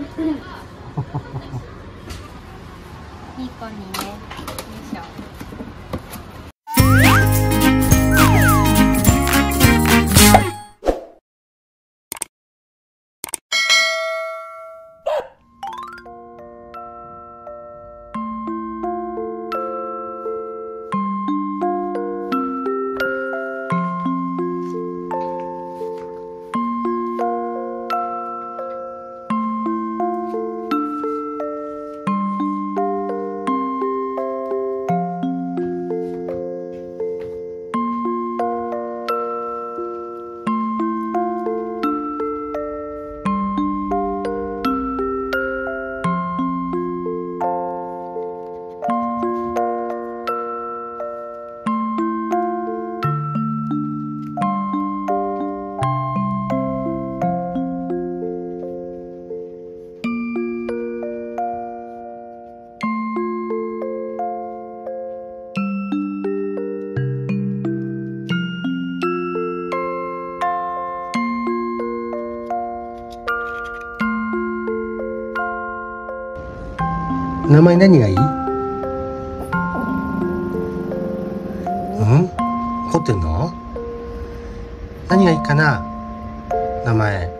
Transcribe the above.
ニコにね、よいしょ。名前何がいい？うん？凝ってんの？何がいいかな？名前。